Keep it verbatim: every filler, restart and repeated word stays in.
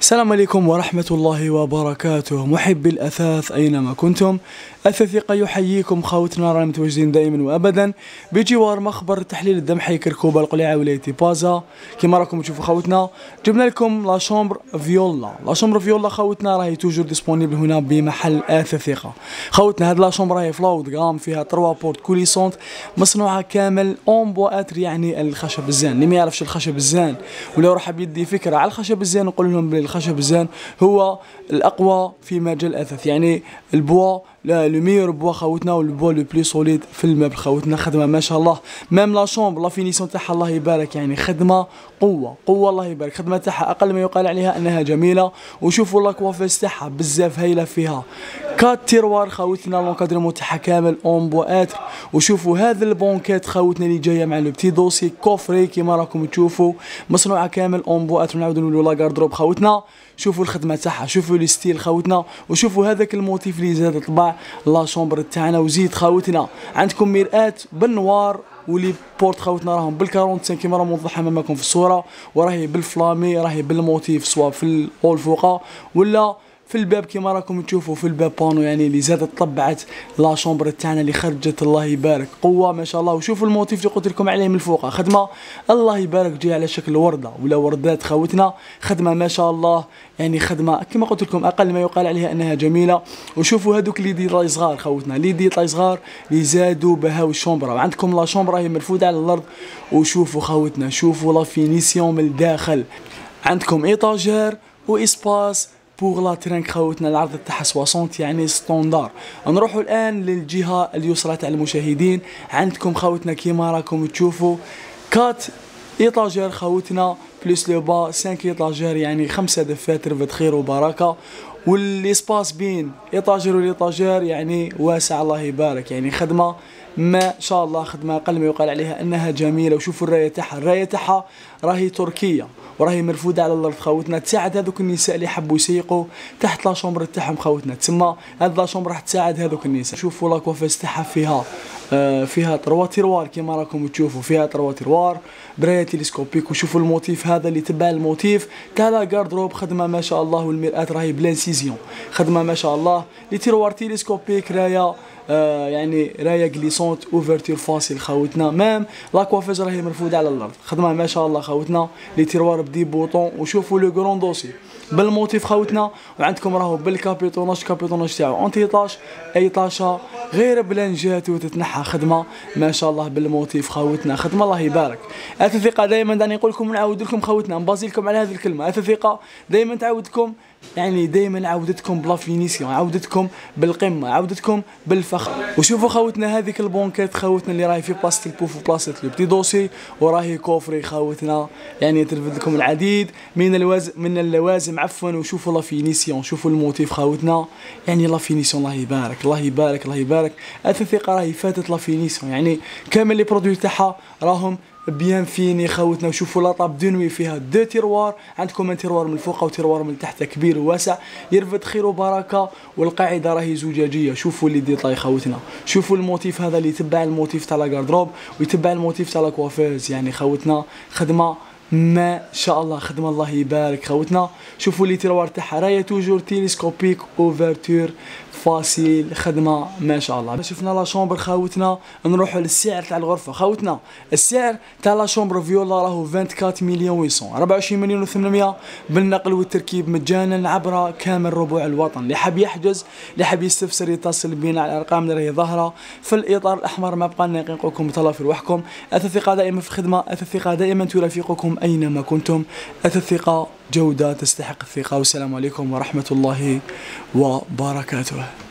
السلام عليكم ورحمة الله وبركاته محبي الأثاث أينما كنتم. أثاثيقا يحييكم خوتنا، رانا متواجدين دائما وأبدا بجوار مخبر التحليل الدمحي كركوبة القليعة ولاية بازا. كما راكم تشوفوا خوتنا جبنا لكم لاشومبر فيولا. لاشومبر فيولا خوتنا راهي توجور ديسبونيبل هنا بمحل أثاثيقا. خوتنا هاد لاشومبر راهي في فلودغام، فيها تروار بورت كوليسونت، مصنوعة كامل اون بواتر يعني الخشب الزان. اللي ما يعرفش الخشب الزان ولا راح بيدي فكرة على الخشب الزان نقول لهم بلي الخشب الزان هو الاقوى في مجال الاثاث، يعني البوا لا لو ميور بوا خاوتنا والبوا لو بلي سوليد في المبل. خاوتنا خدمه ما شاء الله، ميم لا شومبر لافينيسيون تاعها الله يبارك، يعني خدمه قوه قوه الله يبارك. خدمه تاعها اقل ما يقال عليها انها جميله. وشوفوا لاكوافيس تاعها بزاف هايله، فيها كات تيروار خاوتنا، لونكادرمون تاعها كامل اون بواتر. وشوفوا هذا البونكات خاوتنا اللي جايه مع لو بتي دوسي كوفري كيما راكم تشوفوا، مصنوعه كامل اون بواتر. نعاودوا نقولوا لاكارد روب خاوتنا، شوفوا الخدمه تاعها، شوفوا ليستيل خاوتنا، وشوفوا هذاك الموتيف اللي زاد طبع لا شومبر تاعنا. وزيد خاوتنا عندكم مرآة بالنوار، ولي بورت خاوتنا راهم بالكارونتسان كيما راه موضح امامكم في الصوره، وراهي بالفلامي، راهي بالموتيف سواء في الهول فوقه ولا في الباب كيما راكم تشوفوا في الباب بانو، يعني اللي زادت طبعت لا شومبر تاعنا اللي خرجت الله يبارك قوه ما شاء الله. وشوفوا الموتيف اللي قلت لكم عليه من فوق، خدمه الله يبارك جايه على شكل ورده ولا وردات خوتنا، خدمه ما شاء الله، يعني خدمه كما قلت لكم اقل ما يقال عليها انها جميله. وشوفوا هذوك لي ديطاي صغار خوتنا، لي ديطاي صغار اللي زادوا بهاو الشومبره. وعندكم لا شومبره هي مرفوده على الارض. وشوفوا خوتنا، شوفوا لا فينيسيون من الداخل، عندكم ايطاجير واسباس بوغ لا ترانك خوتنا. العرض تاعها ستين يعني ستوندار. نروحوا الان للجهه اليسرى تاع المشاهدين، عندكم خوتنا كيما راكم تشوفوا كات ايطاجير خوتنا بلس لو با خمسة ايطاجير، يعني خمسه دفاتر فد خير وبركه. والاسباس بين ايطاجير والايطاجير يعني واسع الله يبارك، يعني خدمه ما شاء الله، خدمه اقل ما يقال عليها انها جميله. وشوفوا الرايه تاعها، الرايه تاعها راهي تركيه وراهي مرفوده على الارض خوتنا، تساعد هذوك النساء اللي حبوا يسيقوا تحت لا شومبر تاعهم خوتنا. تسمى هاد لا شومبر راح تساعد هذوك النساء. شوفوا لاكوافيس تاعها فيها آه فيها تروار تيروار كيما راكم تشوفوا، فيها تروار تيروار برايه تيليسكوبيك. وشوفوا الموتيف هذا اللي تبع الموتيف تاع لاكاردروب، خدمه ما شاء الله. والمرآة راهي بلانسيزيون، خدمه ما شاء الله. لي تيروار تيليسكوبيك، رايا آه يعني رايا كليسونت اوفرتور فاصل خوتنا. مام لاكوافيج راهي مرفوده على الارض، خدمه ما شاء الله خوتنا. لي تيروار بدي بوطون. وشوفوا لو كرون دوسي بالموتيف خوتنا، وعندكم راهو بالكابيطوناج، كابيطوناج تاعو اون تيطاج ايطاشا غير بلانجات وتتنحى، خدمه ما شاء الله بالموتيف خوتنا، خدمه الله يبارك. اثاثيقا دائما داني نقول لكم ونعاود لكم خوتنا، نبازي لكم على هذه الكلمه اثاثيقا دائما تعاود لكم، يعني دائما عودتكم بلا فينيسيون، عودتكم بالقمه، عودتكم بالفخر. وشوفوا خوتنا هذيك البونكات خوتنا اللي راهي في بلاست البوف وبلاست لوبيتي دوسي، وراهي كوفري خوتنا، يعني ترفد لكم العديد من الواز من اللوازم عفوا. وشوفوا لا فينيسيون، شوفوا الموتيف خوتنا، يعني لا فينيسيون الله يبارك الله يبارك الله يبارك. اثاثيقا راهي فاتت لا فينيسيون، يعني كامل لي برودوي تاعها راهم بيان فيني خوتنا. وشوفوا لاطاب دنوي، فيها دو تيروار، عندكم ان تيروار من الفوق وتيروار من تحت كبير وواسع يرفد خير وبركه. والقاعده راهي زجاجيه. شوفوا لي ديطاي خوتنا، شوفوا الموتيف هذا اللي تبع الموتيف تاع لاكاردروب ويتبع الموتيف تاع لاكوافيز، يعني خوتنا خدمه ما شاء الله، خدمه الله يبارك خوتنا. شوفوا لي تيروار تاعها راهي توجور تيليسكوبيك اوفرتور فاسيل، خدمه ما شاء الله. شفنا لا شومبر خاوتنا، نروحوا للسعر تاع الغرفه خوتنا. السعر تاع لا شومبر فيولا راهو أربعة وعشرين مليون وثمانمائة، أربعة وعشرين مليون وثمانمائة بالنقل والتركيب مجانا عبر كامل ربوع الوطن. اللي حاب يحجز، اللي حاب يستفسر، يتصل بينا على الارقام اللي راهي ظاهره في الاطار الاحمر. ما بقى لنا نقولكم تهلاو في روحكم. اثاثيقا دائما في خدمه، اثاثيقا دائما ترافقكم اينما كنتم. اثاثيقا جوده تستحق الثقه. والسلام عليكم ورحمه الله وبركاته.